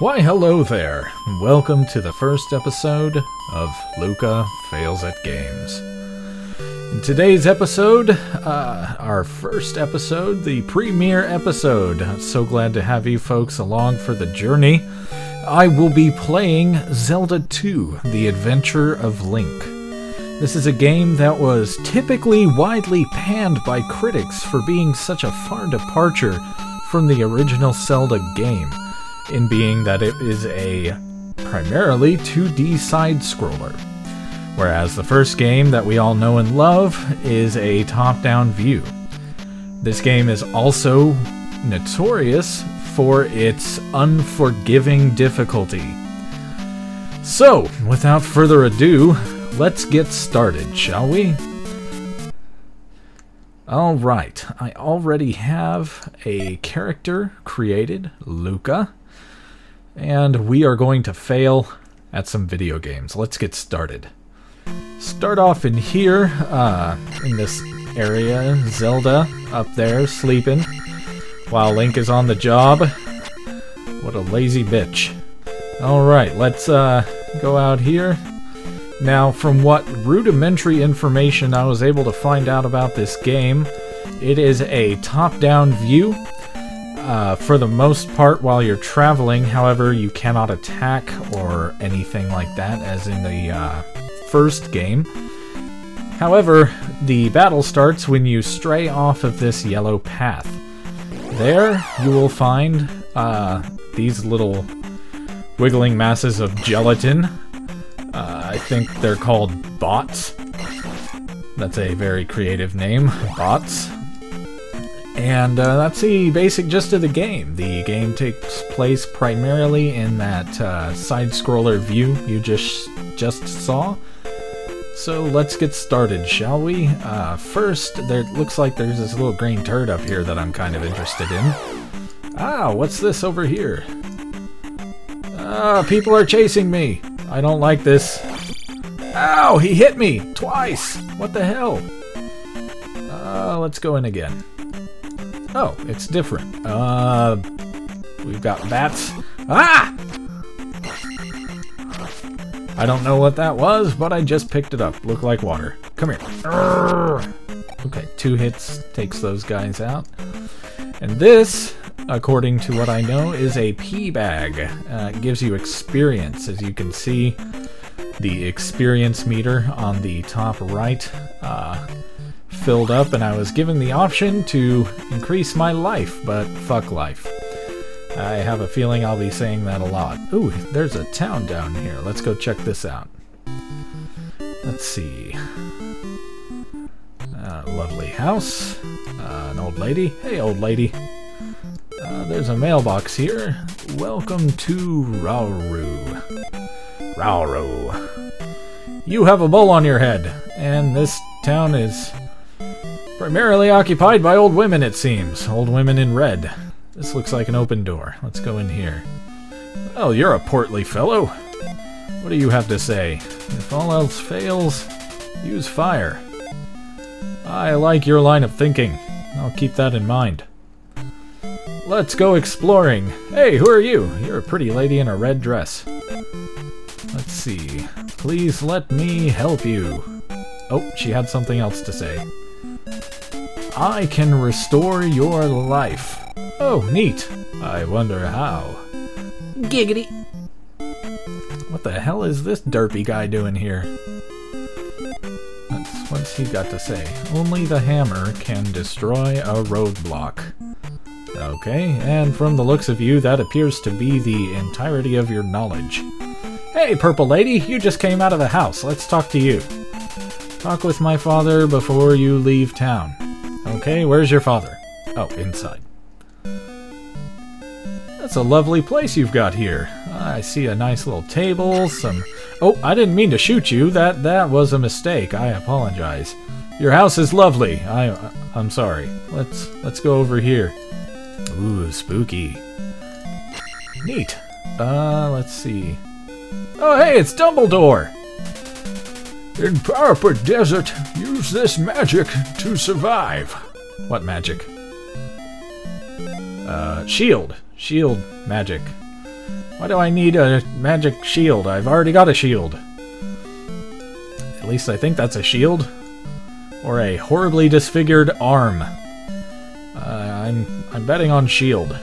Why hello there, and welcome to the first episode of Luca Fails at Games. In today's episode, our first episode, the premiere episode, I'm so glad to have you folks along for the journey, I will be playing Zelda II, The Adventure of Link. This is a game that was typically widely panned by critics for being such a far departure from the original Zelda game, in being that it is a primarily 2D side-scroller, whereas the first game that we all know and love is a top-down view. This game is also notorious for its unforgiving difficulty. So, without further ado, let's get started, shall we? Alright, I already have a character created, Luca, and we are going to fail at some video games. Let's get started. Start off in here, in this area, Zelda up there sleeping, while Link is on the job. What a lazy bitch. Alright, let's go out here. Now, from what rudimentary information I was able to find out about this game, it is a top-down view. For the most part while you're traveling, however, you cannot attack or anything like that, as in the first game. However, the battle starts when you stray off of this yellow path. There, you will find these little wiggling masses of gelatin. I think they're called bots. That's a very creative name, bots. And that's the basic gist of the game. The game takes place primarily in that side-scroller view you just saw. So let's get started, shall we? First, there looks like there's this little green turd up here that I'm kind of interested in. Ah, what's this over here? Ah, people are chasing me! I don't like this. Ow, he hit me! Twice! What the hell? Let's go in again. Oh, it's different. We've got bats. Ah! I don't know what that was, but I just picked it up. Looked like water. Come here. Urgh! Okay, 2 hits takes those guys out. And this, according to what I know, is a pea bag. It gives you experience. As you can see, the experience meter on the top right filled up, and I was given the option to increase my life, but fuck life. I have a feeling I'll be saying that a lot. Ooh, there's a town down here. Let's go check this out. Let's see. Lovely house. An old lady. Hey, old lady. There's a mailbox here. Welcome to Rauru. Rauru. You have a bowl on your head, and this town is primarily occupied by old women, it seems. Old women in red. This looks like an open door. Let's go in here. Oh, you're a portly fellow. What do you have to say? If all else fails, use fire. I like your line of thinking. I'll keep that in mind. Let's go exploring. Hey, who are you? You're a pretty lady in a red dress. Let's see. Please let me help you. Oh, she had something else to say. I can restore your life. Oh, neat. I wonder how. Giggity. What the hell is this derpy guy doing here? What's he got to say? Only the hammer can destroy a roadblock. Okay, and from the looks of you, that appears to be the entirety of your knowledge. Hey, purple lady, you just came out of the house. Let's talk to you. Talk with my father before you leave town. Okay, where's your father? Oh, inside. That's a lovely place you've got here. I see a nice little table, some... Oh, I didn't mean to shoot you. That was a mistake. I apologize. Your house is lovely. I'm sorry. Let's go over here. Ooh, spooky. Neat. Let's see. Oh, hey, it's Dumbledore! In Parapa Desert, use this magic to survive. What magic? Shield. Shield magic. Why do I need a magic shield? I've already got a shield. At least I think that's a shield. Or a horribly disfigured arm. I'm betting on shield.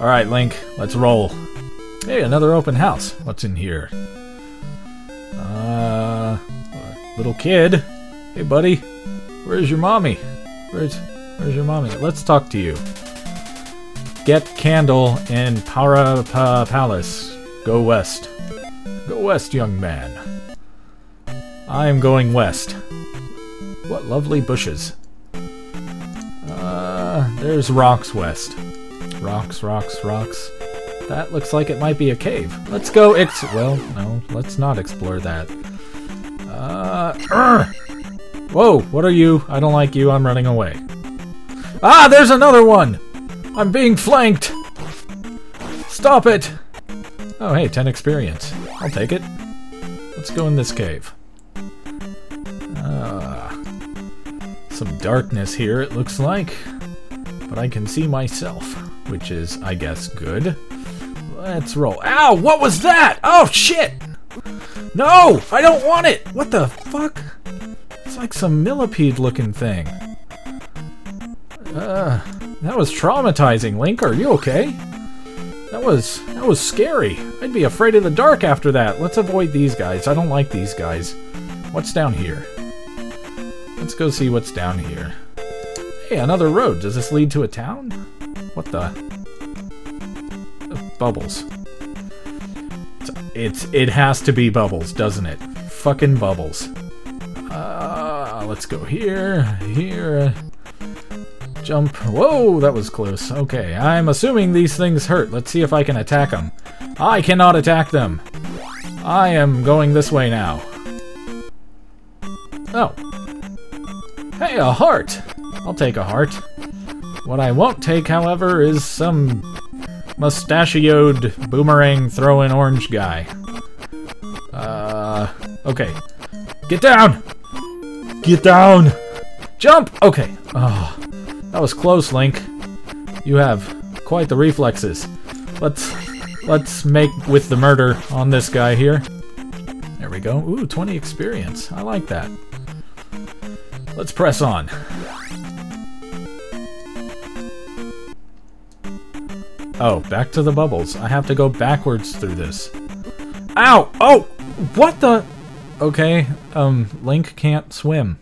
Alright, Link, let's roll. Hey, another open house. What's in here? Little kid. Hey, buddy. Where's your mommy? Where's your mommy? Let's talk to you. Get candle in Parapa Palace. Go west. Go west, young man. I'm going west. What lovely bushes. There's rocks west. Rocks, rocks, rocks. That looks like it might be a cave. Let's go well, no, let's not explore that. Whoa, what are you? I don't like you, I'm running away. Ah, there's another one! I'm being flanked! Stop it! Oh hey, 10 experience. I'll take it. Let's go in this cave. Some darkness here, it looks like. But I can see myself, which is, I guess, good. Let's roll. Ow! What was that? Oh, shit! No! I don't want it! What the fuck? It's like some millipede-looking thing. That was traumatizing, Link. Are you okay? That was scary. I'd be afraid of the dark after that. Let's avoid these guys. I don't like these guys. What's down here? Let's go see what's down here. Hey, another road. Does this lead to a town? What the? Bubbles. It has to be bubbles, doesn't it? Fucking bubbles. Let's go here, jump. Whoa, that was close. Okay, I'm assuming these things hurt. Let's see if I can attack them. I cannot attack them. I am going this way now. Oh. Hey, a heart! I'll take a heart. What I won't take, however, is some mustachioed boomerang throwing orange guy. Okay. Get down! Get down! Jump! Okay. Oh, that was close, Link. You have quite the reflexes. Let's make with the murder on this guy here. There we go. Ooh, 20 experience. I like that. Let's press on. Oh, back to the bubbles. I have to go backwards through this. Ow! Oh! What the? Okay, Link can't swim.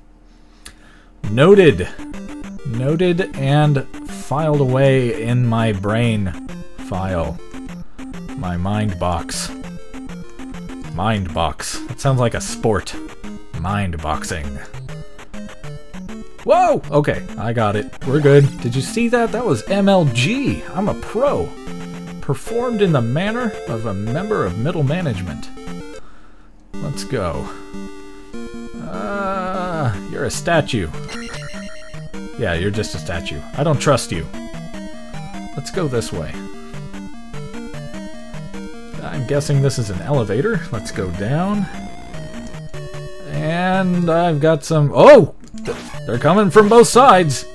Noted. Noted and filed away in my brain file. My mind box. Mind box. That sounds like a sport. Mind boxing. Whoa! Okay, I got it. We're good. Did you see that? That was MLG. I'm a pro. Performed in the manner of a member of middle management. Let's go. You're a statue. Yeah, you're just a statue. I don't trust you. Let's go this way. I'm guessing this is an elevator. Let's go down. And I've got some... Oh! They're coming from both sides!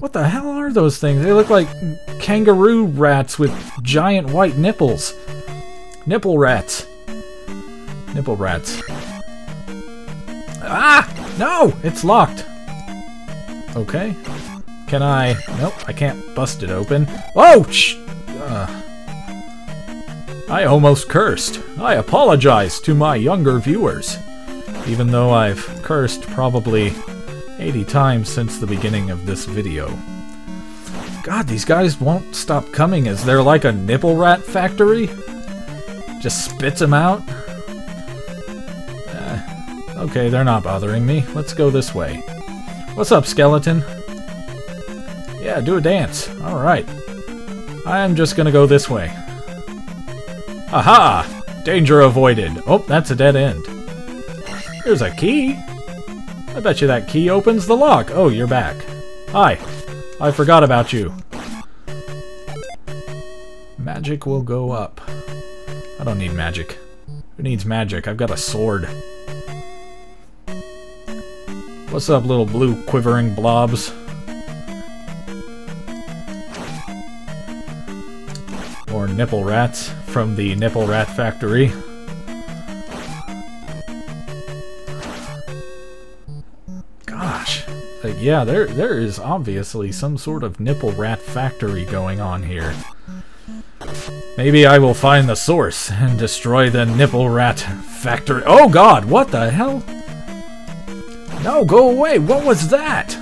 What the hell are those things? They look like kangaroo rats with giant white nipples. Nipple rats. Nipple rats. Ah! No! It's locked! Okay. Can I... Nope, I can't bust it open. Oh! I almost cursed. I apologize to my younger viewers. Even though I've cursed probably 80 times since the beginning of this video. God, these guys won't stop coming. Is there like a nipple rat factory? Just spits them out? Okay, they're not bothering me. Let's go this way. What's up, skeleton? Yeah, do a dance. Alright. I'm just gonna go this way. Aha! Danger avoided. Oh, that's a dead end. Here's a key. I bet you that key opens the lock. Oh, you're back. Hi. I forgot about you. Magic will go up. I don't need magic. Who needs magic? I've got a sword. What's up, little blue quivering blobs? for nipple rats from the nipple rat factory. Gosh, like, yeah, there is obviously some sort of nipple rat factory going on here. Maybe I will find the source and destroy the nipple rat factory. Oh god, what the hell? No, go away! What was that?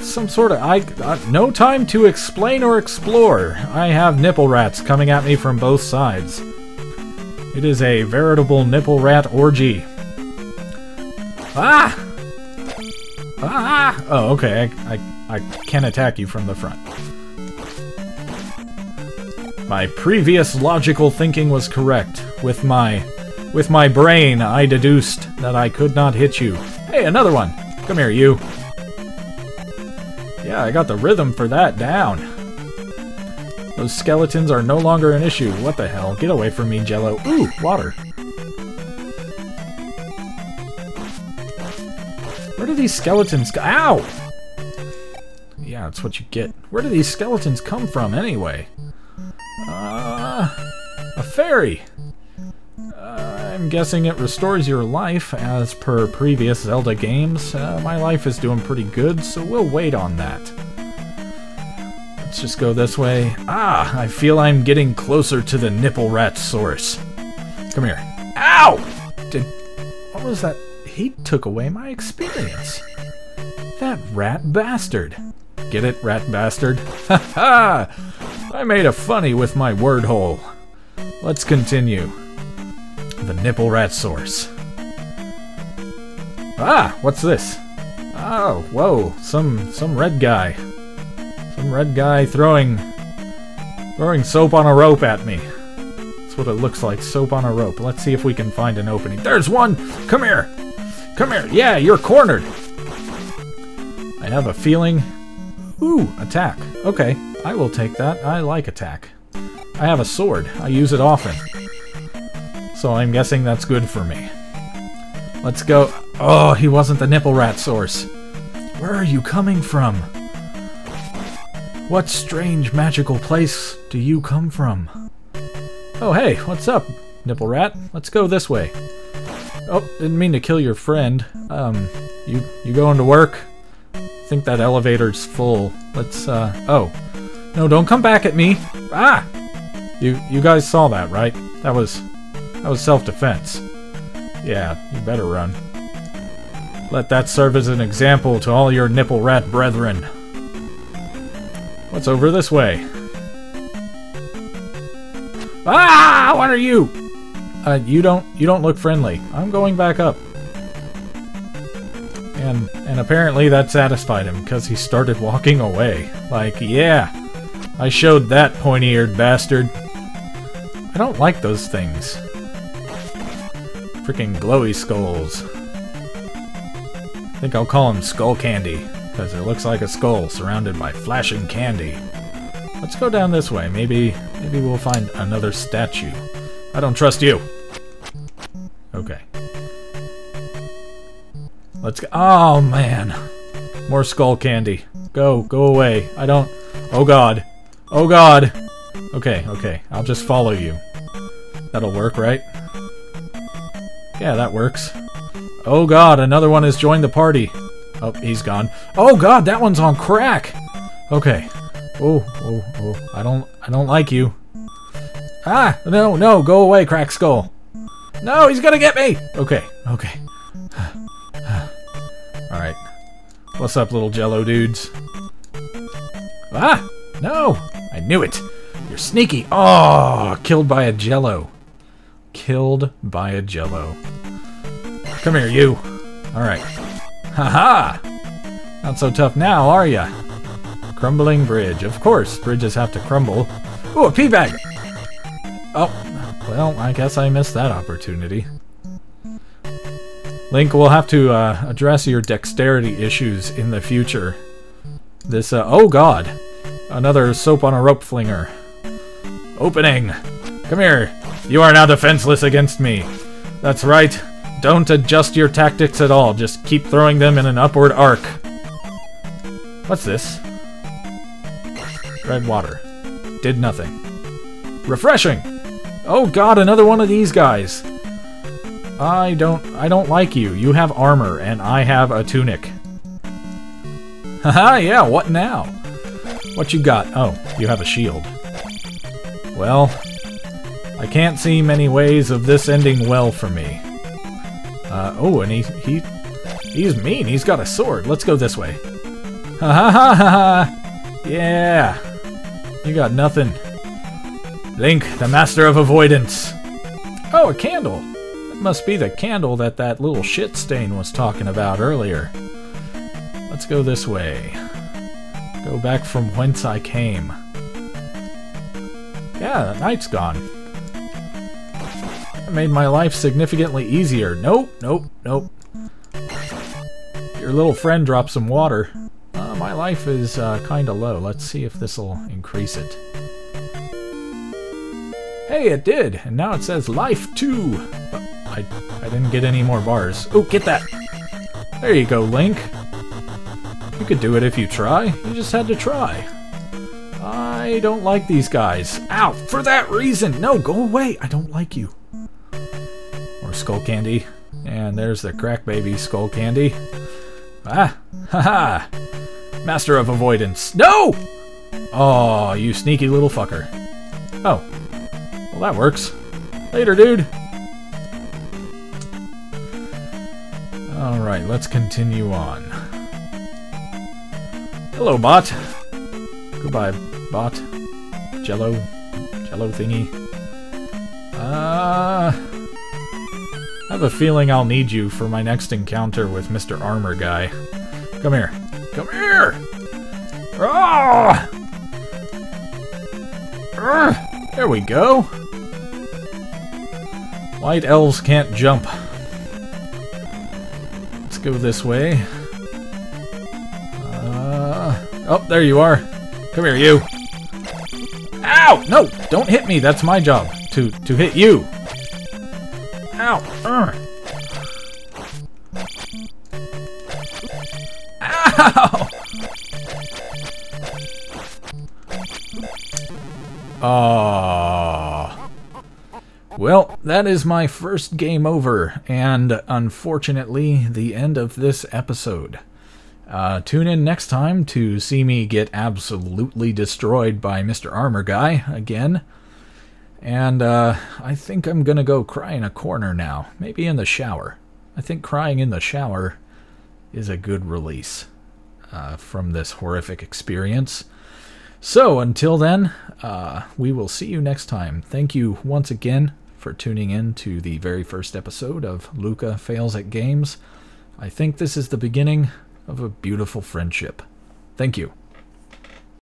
Some sort of... no time to explain or explore. I have nipple rats coming at me from both sides. It is a veritable nipple rat orgy. Ah! Ah! Oh, okay. I can attack you from the front. My previous logical thinking was correct. With my brain, I deduced that I could not hit you. Hey, another one! Come here, you. Yeah, I got the rhythm for that down. Those skeletons are no longer an issue. What the hell? Get away from me, Jello. Ooh, water. Where do these skeletons go? Ow! Yeah, that's what you get. Where do these skeletons come from, anyway? A fairy! I'm guessing it restores your life, as per previous Zelda games. My life is doing pretty good, so we'll wait on that. Let's just go this way. Ah! I feel I'm getting closer to the nipple rat source. Come here. Ow! What was that? He took away my experience. That rat bastard. Get it, rat bastard? Ha ha! I made a funny with my word hole. Let's continue. The nipple rat source. Ah! What's this? Oh, whoa. Some red guy. Some red guy throwing soap on a rope at me. That's what it looks like, soap on a rope. Let's see if we can find an opening. There's one! Come here! Come here! Yeah, you're cornered! I have a feeling... Ooh, attack. Okay. I will take that. I like attack. I have a sword. I use it often. So I'm guessing that's good for me. Let's go. Oh, he wasn't the nipple rat source. Where are you coming from? What strange magical place do you come from? Oh, hey, what's up, nipple rat? Let's go this way. Oh, didn't mean to kill your friend. You going to work? I think that elevator's full. Let's, oh. No, don't come back at me! Ah! You guys saw that, right? That was self-defense. Yeah, you better run. Let that serve as an example to all your nipple rat brethren. What's over this way? Ah! What are you? You don't look friendly. I'm going back up. And apparently that satisfied him, because he started walking away. Like, yeah! I showed that pointy-eared bastard. I don't like those things. Freaking glowy skulls. I think I'll call him Skull Candy, because it looks like a skull surrounded by flashing candy. Let's go down this way. Maybe we'll find another statue. I don't trust you! Okay. Let's go. Oh, man. More Skull Candy. Go away. I don't... Oh, God. Oh, God. Okay. I'll just follow you. That'll work, right? Yeah, that works. Oh, God. Another one has joined the party. Oh, he's gone. Oh, God. That one's on crack. Okay. Oh. I don't like you. Ah! No. Go away, crack skull. No, he's gonna get me! Okay. Alright. What's up, little jello dudes? Ah! No! I knew it! You're sneaky! Oh! Killed by a jello. Come here, you! Alright. Haha! Not so tough now, are ya? Crumbling bridge. Of course, bridges have to crumble. Ooh, a pee bag! Oh, well, I guess I missed that opportunity. Link, we'll have to address your dexterity issues in the future. This, oh god! Another soap on a rope flinger. Opening! Come here! You are now defenseless against me! That's right! Don't adjust your tactics at all, just keep throwing them in an upward arc. What's this? Red water. Did nothing. Refreshing! Oh god, another one of these guys. I don't like you. You have armor and I have a tunic. Haha, yeah, what now? What you got? Oh, you have a shield. Well, I can't see many ways of this ending well for me. Oh, and he's mean. He's got a sword. Let's go this way. Ha ha ha ha! Yeah! You got nothing. Link, the master of avoidance. Oh, a candle. That must be the candle that that little shit stain was talking about earlier. Let's go this way. Go back from whence I came. Yeah, that night's gone. That made my life significantly easier. Nope, nope, nope. Your little friend dropped some water. My life is kinda low. Let's see if this'll increase it. Hey, it did! And now it says life 2! But I didn't get any more bars. Oh, get that! There you go, Link. You could do it if you try. You just had to try. I don't like these guys. Ow! For that reason! No, go away! I don't like you. More Skull Candy. And there's the crack baby Skull Candy. Ah! Haha! Master of avoidance. No! Oh, you sneaky little fucker. Oh. Well, that works. Later, dude. Alright, let's continue on. Hello, bot. Goodbye, bot. Jello thingy. I have a feeling I'll need you for my next encounter with Mr. Armor Guy. Come here. Come here! Ah! There we go! White elves can't jump. Let's go this way. Oh, there you are. Come here, you. Ow! No! Don't hit me! That's my job, to hit you. Ow! Ow! Oh. Well, that is my first game over, and unfortunately, the end of this episode. Tune in next time to see me get absolutely destroyed by Mr. Armor Guy again. And I think I'm gonna go cry in a corner now, maybe in the shower. I think crying in the shower is a good release from this horrific experience. So until then, we will see you next time. Thank you once again for tuning in to the very first episode of Luca Fails at Games. I think this is the beginning of a beautiful friendship. Thank you.